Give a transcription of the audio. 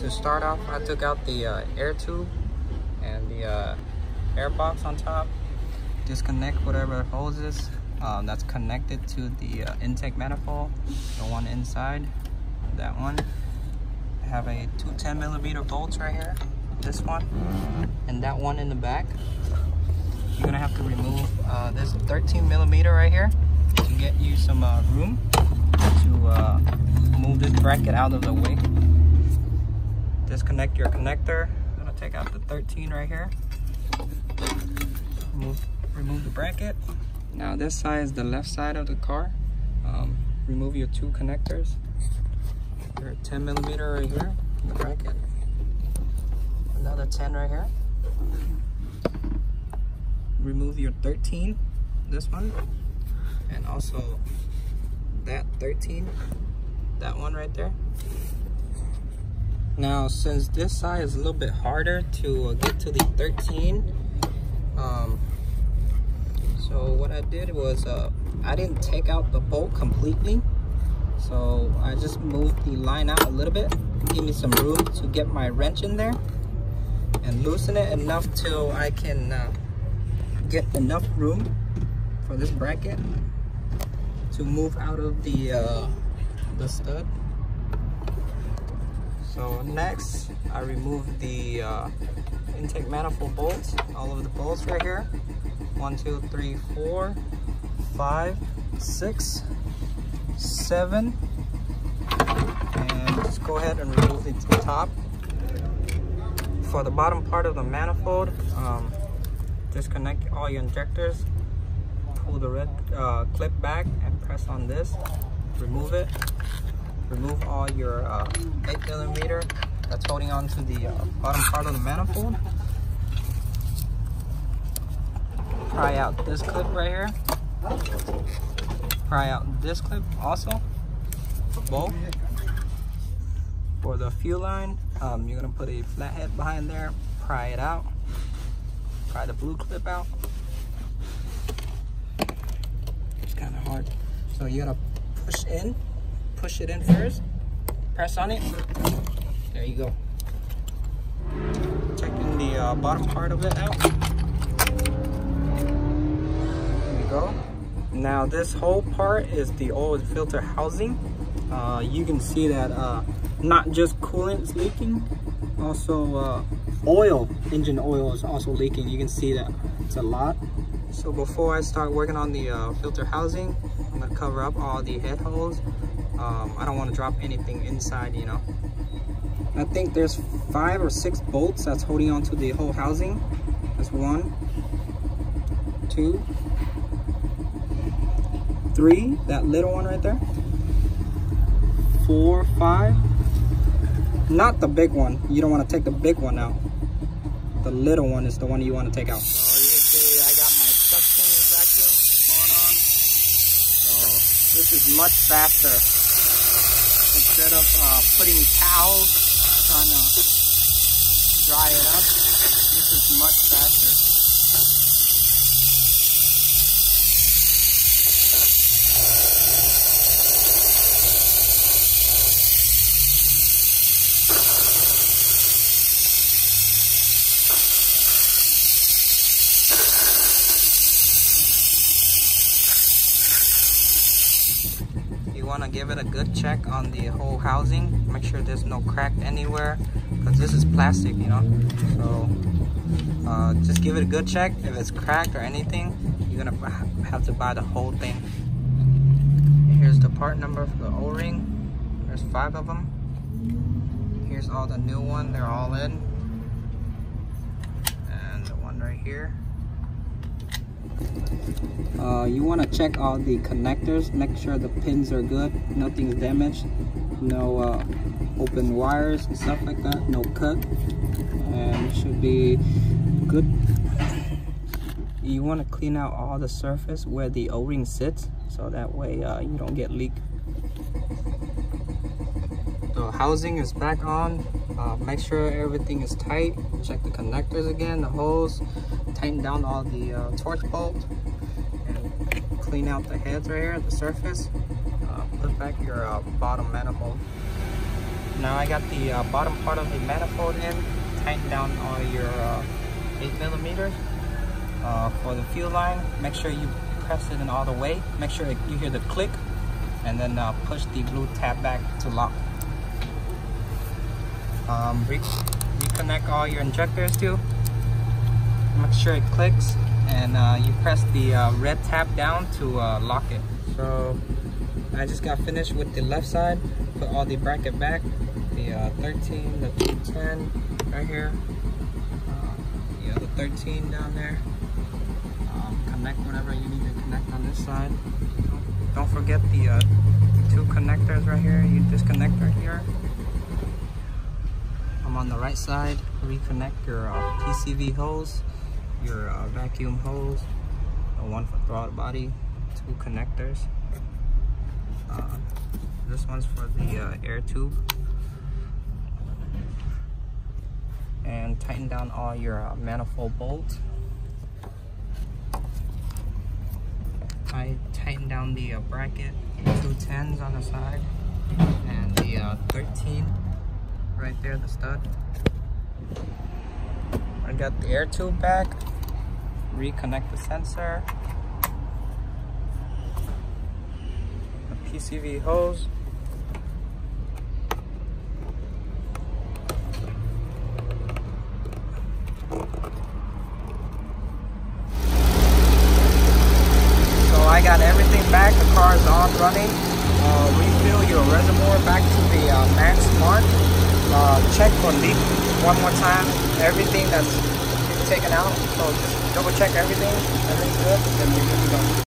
To start off, I took out the air tube and the air box on top. Disconnect whatever hoses that's connected to the intake manifold, the one inside, that one. I have a 2 10-millimeter bolts right here, this one, and that one in the back. You're gonna have to remove this 13-millimeter right here to get you some room to move this bracket out of the way. Disconnect your connector. I'm gonna take out the 13 right here. Remove the bracket. Now this side is the left side of the car. Remove your two connectors. Your 10-millimeter right here, the bracket. Another 10 right here. Remove your 13, this one, and also that 13, that one right there. Now, since this side is a little bit harder to get to the 13, so what I did was I didn't take out the bolt completely, so I just moved the line out a little bit, give me some room to get my wrench in there, and loosen it enough till I can get enough room for this bracket to move out of the stud. So next, I removed the intake manifold bolts, all of the bolts right here. 1, 2, 3, 4, 5, 6, 7, and just go ahead and remove the top. For the bottom part of the manifold, disconnect all your injectors, pull the red clip back and press on this, remove it. Remove all your 8-millimeter that's holding on to the bottom part of the manifold. Pry out this clip right here. Pry out this clip also. Both. For the fuel line, you're going to put a flathead behind there. Pry it out. Pry the blue clip out. It's kind of hard. So you're going to push in. Push it in first, press on it, there you go. Checking the bottom part of it out. There you go. Now this whole part is the oil filter housing. You can see that not just coolant is leaking, also oil, engine oil is also leaking. You can see that it's a lot. So before I start working on the filter housing, I'm gonna cover up all the head holes. I don't want to drop anything inside, you know. I think there's 5 or 6 bolts that's holding on to the whole housing. That's 1, 2, 3, that little one right there. 4, 5. Not the big one. You don't want to take the big one out. The little one is the one you want to take out. So you can see I got my suction vacuum going on. So this is much faster. Instead of putting towels, trying to dry it up, this is much faster. Want to give it a good check on the whole housing, make sure there's no crack anywhere, because this is plastic, you know. So just give it a good check. If it's cracked or anything, you're gonna have to buy the whole thing. Here's the part number for the O-ring. There's 5 of them. Here's all the new one, they're all in, and the one right here. You want to check all the connectors, make sure the pins are good, nothing's damaged, no open wires and stuff like that, no cut, and it should be good. You want to clean out all the surface where the O-ring sits, so that way you don't get leak. The housing is back on. Make sure everything is tight. Check the connectors again, the holes, tighten down all the torch bolts, and clean out the heads right here at the surface. Put back your bottom manifold. Now I got the bottom part of the manifold in, tighten down all your 8mm for the fuel line. Make sure you press it in all the way. Make sure you hear the click, and then push the blue tab back to lock. Reconnect all your injectors too. Make sure it clicks, and you press the red tab down to lock it. So I just got finished with the left side. Put all the bracket back, the 13, the 10 right here, the other 13 down there. Connect whatever you need to connect on this side. Don't forget the two connectors right here. You disconnect right here. I'm on the right side. Reconnect your PCV hose, your vacuum hose, one for throttle body, two connectors. This one's for the air tube. And tighten down all your manifold bolts. I tighten down the bracket, two 10s on the side, and the 13 right there, the stud. I got the air tube back. Reconnect the sensor. The PCV hose. I got everything back, the car is on running. Refill your reservoir back to the max mark. Check for leak one more time, everything that's taken out. So just double check everything, everything's good, and we're good to go.